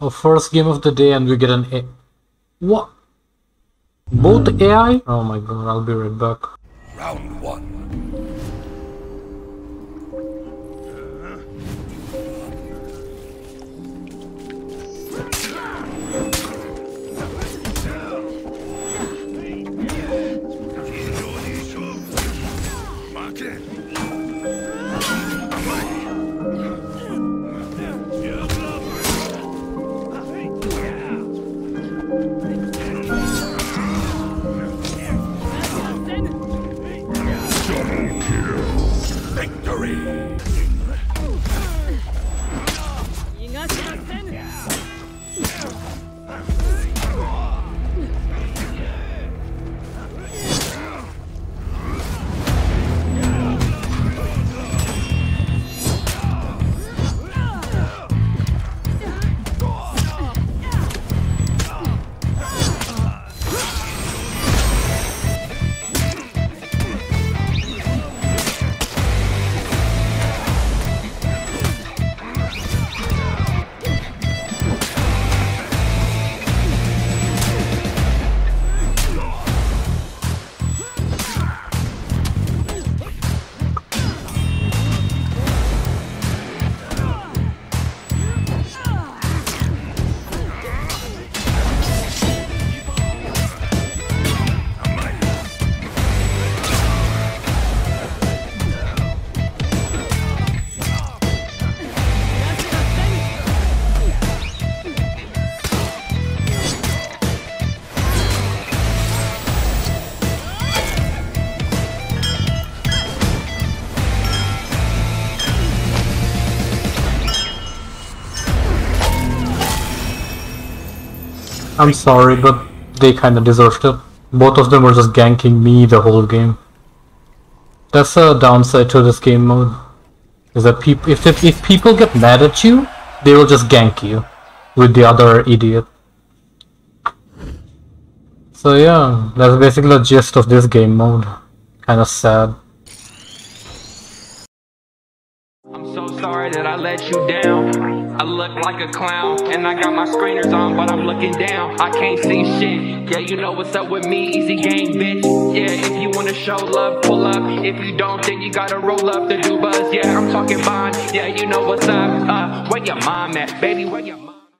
Our first game of the day, and we get an A. What? Both AI? Oh my god, I'll be right back. Round one. I'm sorry, but they kinda deserved it. Both of them were just ganking me the whole game. That's a downside to this game mode. Is that if people get mad at you, they will just gank you with the other idiot. So yeah, that's basically the gist of this game mode. Kinda sad. I'm so sorry that I let you down. I look like a clown, and I got my screeners on, but I'm looking down. I can't see shit, yeah, you know what's up with me, easy game, bitch. Yeah, if you wanna show love, pull up. If you don't, then you gotta roll up the do buzz. Yeah, I'm talking bond, yeah, you know what's up. Where your mom at, baby, where your mom